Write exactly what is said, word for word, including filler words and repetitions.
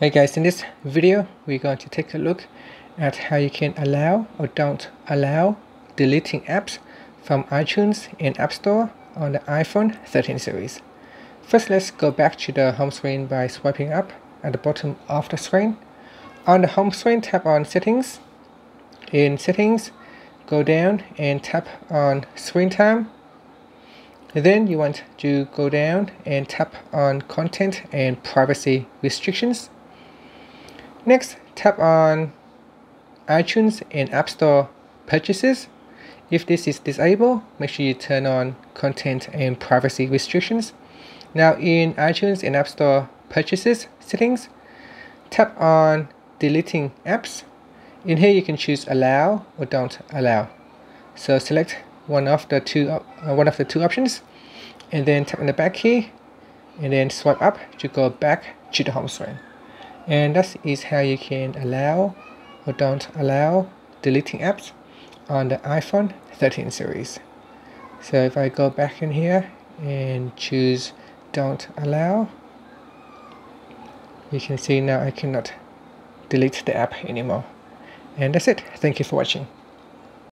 Hey guys, in this video we're going to take a look at how you can allow or don't allow deleting apps from iTunes and App Store on the iPhone thirteen series. First, let's go back to the home screen by swiping up at the bottom of the screen. On the home screen, tap on Settings. In Settings, go down and tap on Screen Time. Then you want to go down and tap on Content and Privacy Restrictions. Next, tap on iTunes and App Store Purchases. If this is disabled, make sure you turn on Content and Privacy Restrictions. Now in iTunes and App Store Purchases settings, tap on Deleting Apps. In here you can choose Allow or Don't Allow. So select one of the two, uh, one of the two options, and then tap on the back key, and then swipe up to go back to the home screen. And that is how you can allow or don't allow deleting apps on the iPhone thirteen series. So if I go back in here and choose don't allow, you can see now I cannot delete the app anymore. And that's it. Thank you for watching.